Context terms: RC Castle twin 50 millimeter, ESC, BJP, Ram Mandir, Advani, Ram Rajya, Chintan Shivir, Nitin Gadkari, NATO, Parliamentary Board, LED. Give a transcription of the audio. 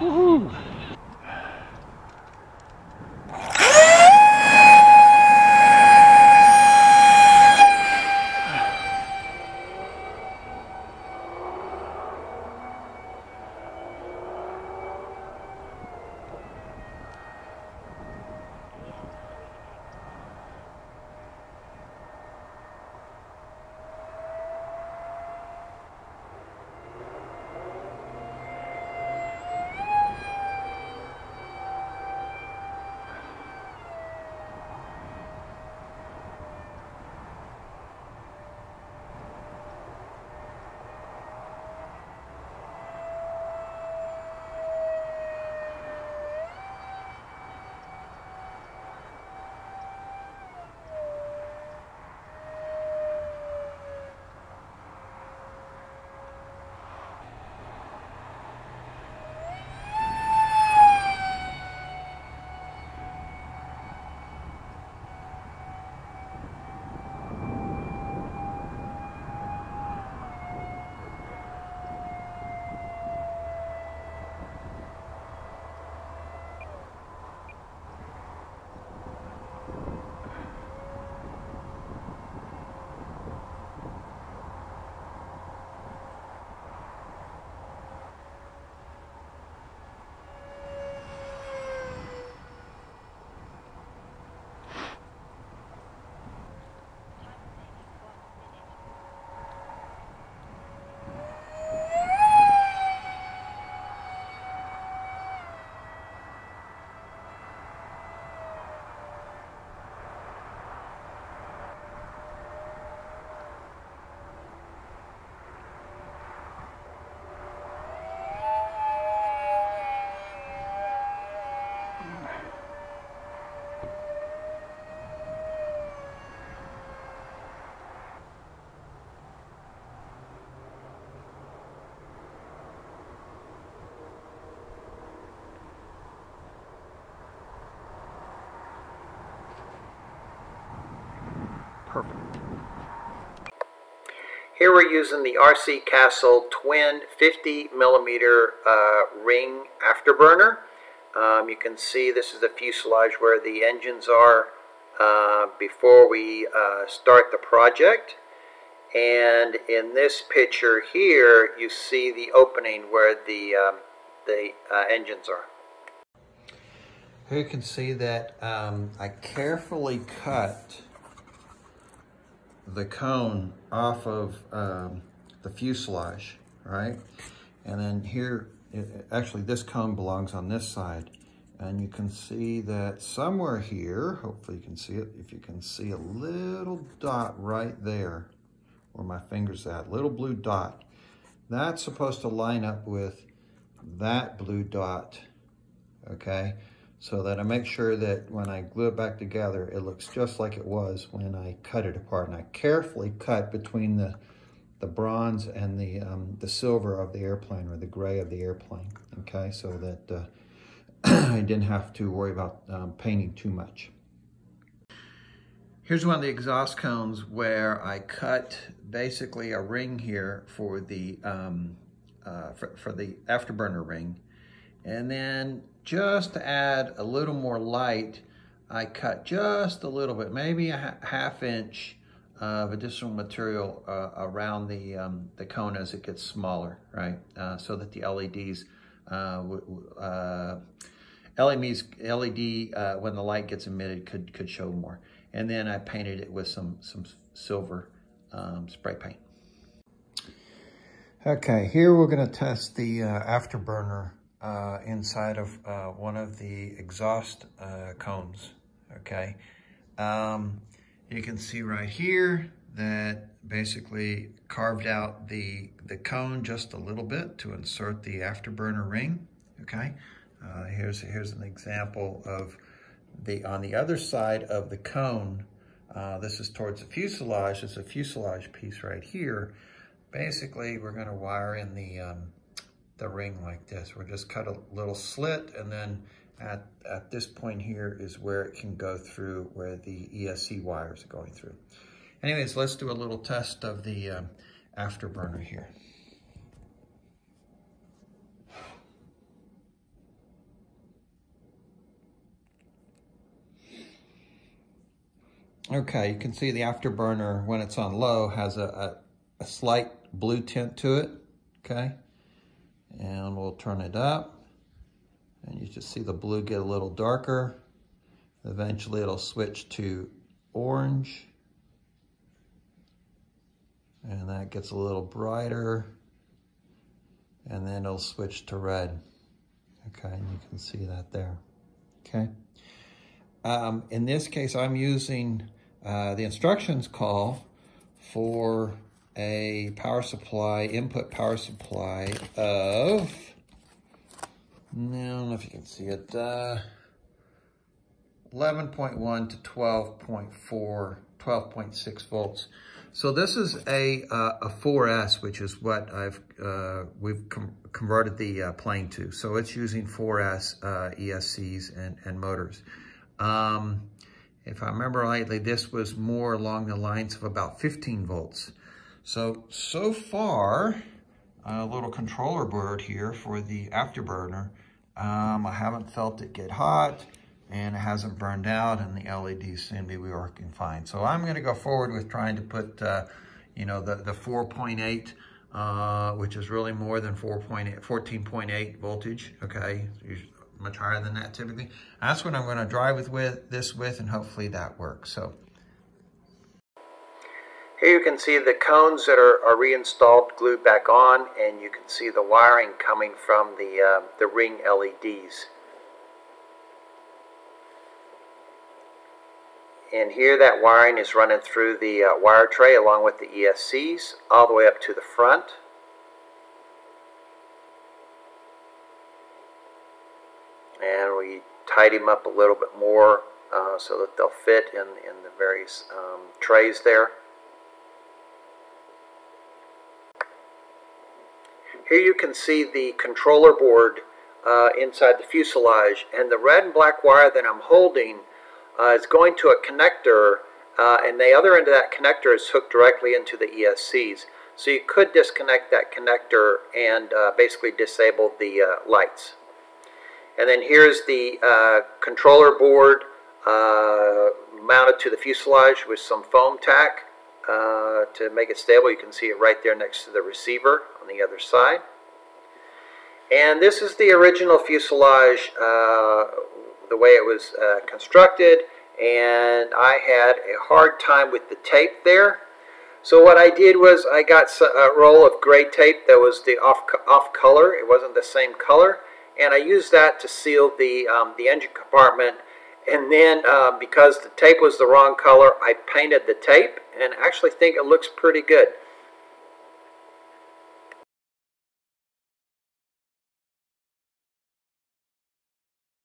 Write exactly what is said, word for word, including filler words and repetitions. Woohoo! Perfect. Here we're using the R C Castle twin fifty millimeter uh, ring afterburner. Um, you can see this is the fuselage where the engines are uh, before we uh, start the project. And in this picture here, you see the opening where the, um, the uh, engines are. Here you can see that um, I carefully cut the cone off of um, the fuselage, right? And then here, it, actually this cone belongs on this side. And you can see that somewhere here, hopefully you can see it, if you can see a little dot right there, where my finger's at, little blue dot. That's supposed to line up with that blue dot, okay? So that I make sure that when I glue it back together, it looks just like it was when I cut it apart. And I carefully cut between the, the bronze and the, um, the silver of the airplane, or the gray of the airplane, okay? So that uh, I didn't have to worry about um, painting too much. Here's one of the exhaust cones where I cut basically a ring here for the, um, uh, for, for the afterburner ring. And then just to add a little more light, I cut just a little bit, maybe a half inch of additional material uh, around the, um, the cone as it gets smaller, right? Uh, so that the L E Ds, uh, uh, L E Ds, L E D, uh, when the light gets emitted, could, could show more. And then I painted it with some, some silver um, spray paint. Okay, here we're gonna test the uh, afterburner Uh, inside of uh, one of the exhaust uh, cones, okay? Um, you can see right here that basically carved out the, the cone just a little bit to insert the afterburner ring, okay? Uh, here's, here's an example of the, on the other side of the cone, uh, this is towards the fuselage, it's a fuselage piece right here. Basically, we're gonna wire in the, um, the ring like this. We'll just cut a little slit, and then at, at this point here is where it can go through, where the E S C wires are going through. Anyways, let's do a little test of the um, afterburner here. Okay, you can see the afterburner when it's on low has a, a, a slight blue tint to it, okay? And we'll turn it up, and you just see the blue get a little darker. Eventually it'll switch to orange, and that gets a little brighter, and then it'll switch to red. Okay, and you can see that there, okay? Um, in this case, I'm using uh, the instructions call for a power supply, input power supply of, I don't know if you can see it, eleven point one to twelve point four, twelve point six volts. So this is a uh, a four S, which is what I've uh, we've com converted the uh, plane to. So it's using four S uh, E S Cs and, and motors. Um, if I remember rightly, this was more along the lines of about fifteen volts. So, so far, a little controller board here for the afterburner. Um, I haven't felt it get hot, and it hasn't burned out, and the L E Ds seem to be working fine. So I'm going to go forward with trying to put, uh, you know, the, the four point eight, uh, which is really more than four point eight, fourteen point eight voltage, okay? Much higher than that typically. That's what I'm going to drive with, with this with, and hopefully that works. So here you can see the cones that are, are reinstalled, glued back on, and you can see the wiring coming from the, uh, the ring L E Ds. And here that wiring is running through the uh, wire tray along with the E S Cs all the way up to the front. And we tidy them up a little bit more uh, so that they'll fit in, in the various um, trays there. Here you can see the controller board uh, inside the fuselage, and the red and black wire that I'm holding Uh, it's going to a connector, uh, and the other end of that connector is hooked directly into the E S Cs. So you could disconnect that connector and uh, basically disable the uh, lights. And then here's the uh, controller board uh, mounted to the fuselage with some foam tack uh, to make it stable. You can see it right there next to the receiver on the other side. And this is the original fuselage, uh, the way it was uh, constructed, and I had a hard time with the tape there. So what I did was I got a roll of gray tape that was the off, off color. It wasn't the same color, and I used that to seal the, um, the engine compartment. And then uh, because the tape was the wrong color, I painted the tape, and I actually think it looks pretty good.